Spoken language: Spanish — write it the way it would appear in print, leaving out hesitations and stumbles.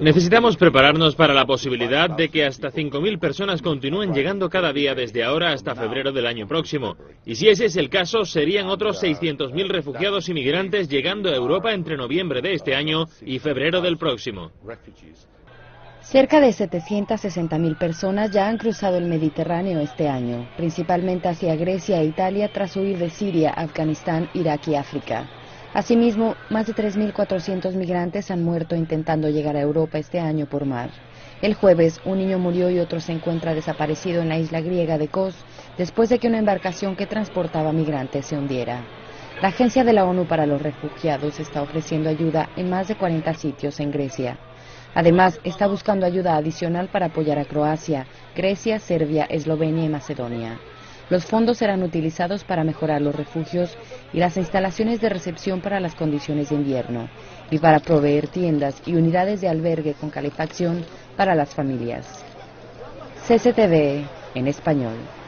Necesitamos prepararnos para la posibilidad de que hasta 5.000 personas continúen llegando cada día desde ahora hasta febrero del año próximo. Y si ese es el caso, serían otros 600.000 refugiados y migrantes llegando a Europa entre noviembre de este año y febrero del próximo. Cerca de 760.000 personas ya han cruzado el Mediterráneo este año, principalmente hacia Grecia e Italia tras huir de Siria, Afganistán, Irak y África. Asimismo, más de 3.400 migrantes han muerto intentando llegar a Europa este año por mar. El jueves, un niño murió y otro se encuentra desaparecido en la isla griega de Kos, después de que una embarcación que transportaba migrantes se hundiera. La Agencia de la ONU para los Refugiados está ofreciendo ayuda en más de 40 sitios en Grecia. Además, está buscando ayuda adicional para apoyar a Croacia, Grecia, Serbia, Eslovenia y Macedonia. Los fondos serán utilizados para mejorar los refugios y las instalaciones de recepción para las condiciones de invierno y para proveer tiendas y unidades de albergue con calefacción para las familias. CCTV en español.